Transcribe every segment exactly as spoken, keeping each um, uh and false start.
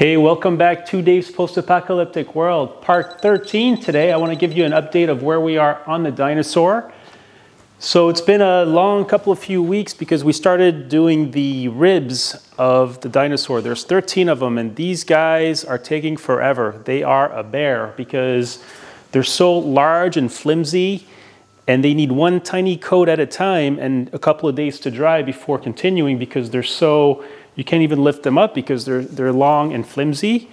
Hey, welcome back to Dave's Post-Apocalyptic World, part thirteen today. I want to give you an update of where we are on the dinosaur. So it's been a long couple of few weeks because we started doing the ribs of the dinosaur. There's thirteen of them and these guys are taking forever. They are a bear because they're so large and flimsy and they need one tiny coat at a time and a couple of days to dry before continuing because they're so, you can't even lift them up because they're, they're long and flimsy.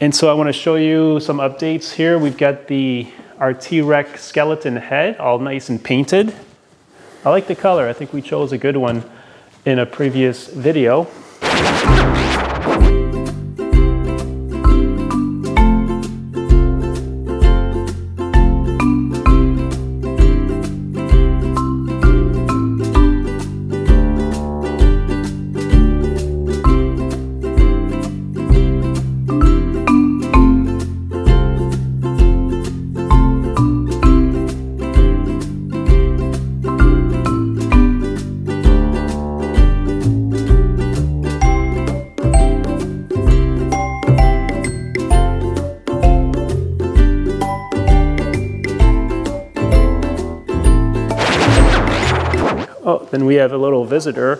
And so I want to show you some updates here. We've got the, our T-Rex skeleton head, all nice and painted. I like the color. I think we chose a good one in a previous video. Then we have a little visitor,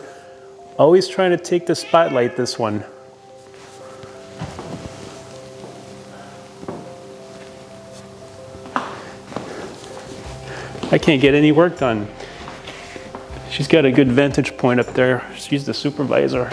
always trying to take the spotlight, this one. I can't get any work done. She's got a good vantage point up there. She's the supervisor.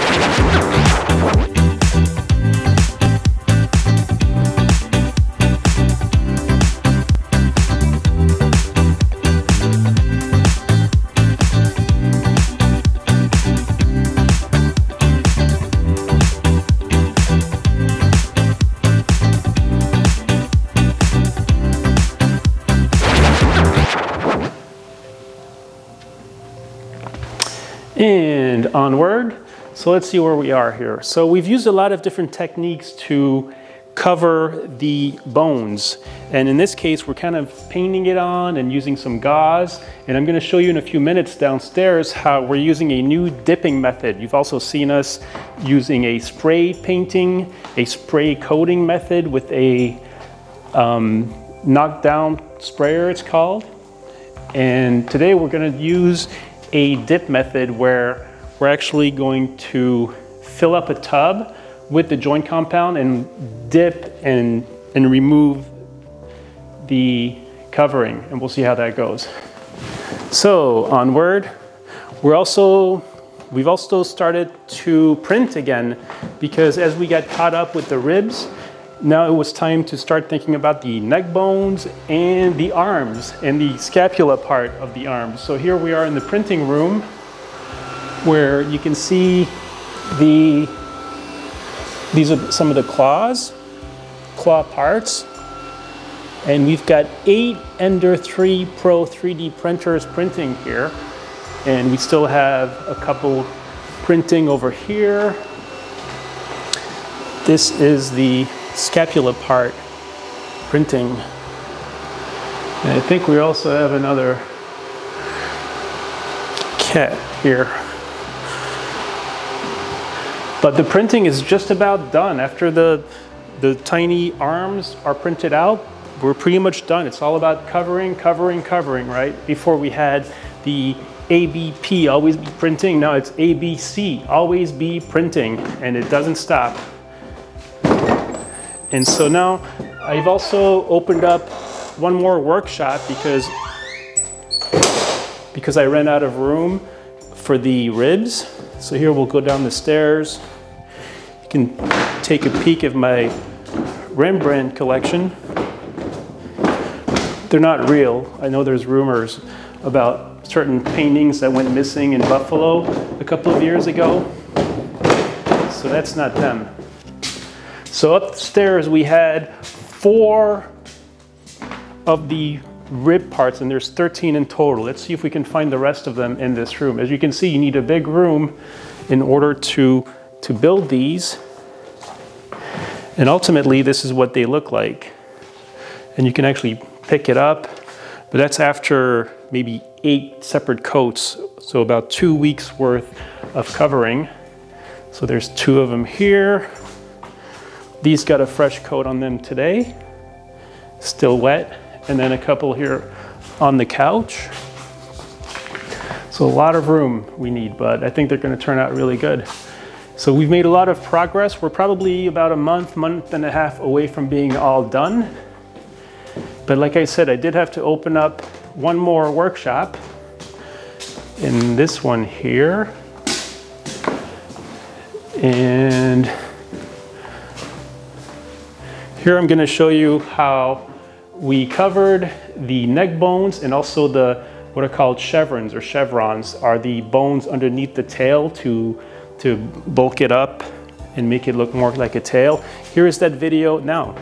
And onward. So let's see where we are here. So we've used a lot of different techniques to cover the bones. And in this case, we're kind of painting it on and using some gauze. And I'm gonna show you in a few minutes downstairs how we're using a new dipping method. You've also seen us using a spray painting, a spray coating method with a um, knockdown sprayer, it's called. And today we're gonna use a dip method where we're actually going to fill up a tub with the joint compound and dip and, and remove the covering, and we'll see how that goes. So onward, we're also, we've also started to print again because as we got caught up with the ribs, now it was time to start thinking about the neck bones and the arms and the scapula part of the arms. So here we are in the printing room where you can see the, these are some of the claws, claw parts. And we've got eight Ender three Pro three D printers printing here. And we still have a couple printing over here. This is the scapula part printing. And I think we also have another cat here. But the printing is just about done. After the, the tiny arms are printed out, we're pretty much done. It's all about covering, covering, covering, right? Before we had the A B P, always be printing. Now it's A B C, always be printing, and it doesn't stop. And so now I've also opened up one more workshop because, because I ran out of room for the ribs. So here we'll go down the stairs. You can take a peek of my Rembrandt collection. They're not real. I know there's rumors about certain paintings that went missing in Buffalo a couple of years ago. So that's not them. So upstairs we had four of the rib parts and there's thirteen in total. Let's see if we can find the rest of them in this room. As you can see, you need a big room in order to, to build these. And ultimately this is what they look like. And you can actually pick it up, but that's after maybe eight separate coats. So about two weeks worth of covering. So there's two of them here. These got a fresh coat on them today, still wet, and then a couple here on the couch. So a lot of room we need, but I think they're gonna turn out really good. So we've made a lot of progress. We're probably about a month, month and a half away from being all done. But like I said, I did have to open up one more workshop in this one here. And here I'm gonna show you how we covered the neck bones and also the, what are called chevrons or chevrons, are the bones underneath the tail to to bulk it up and make it look more like a tail. Here is that video now.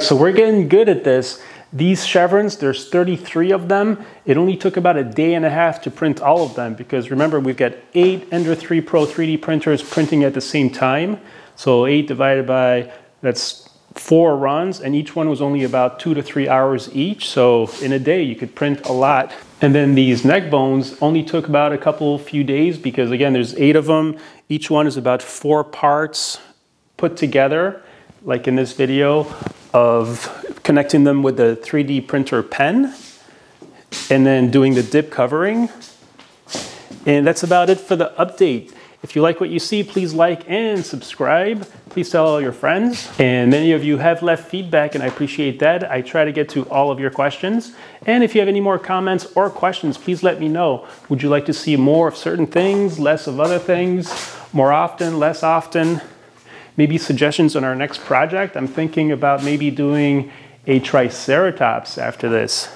So we're getting good at this. These chevrons, there's thirty-three of them. It only took about a day and a half to print all of them because remember, we've got eight Ender three Pro three D printers printing at the same time. So eight divided by, that's four runs, and each one was only about two to three hours each. So in a day, you could print a lot. And then these neck bones only took about a couple few days because again, there's eight of them. Each one is about four parts put together, like in this video, of connecting them with the three D printer pen and then doing the dip covering. And that's about it for the update. If you like what you see, please like and subscribe. Please tell all your friends. And many of you have left feedback and I appreciate that. I try to get to all of your questions. And if you have any more comments or questions, please let me know. Would you like to see more of certain things, less of other things, more often, less often? Maybe suggestions on our next project. I'm thinking about maybe doing a Triceratops after this.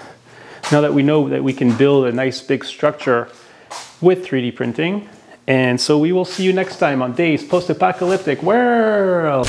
Now that we know that we can build a nice big structure with three D printing. And so we will see you next time on Dave's Post-Apocalyptic World.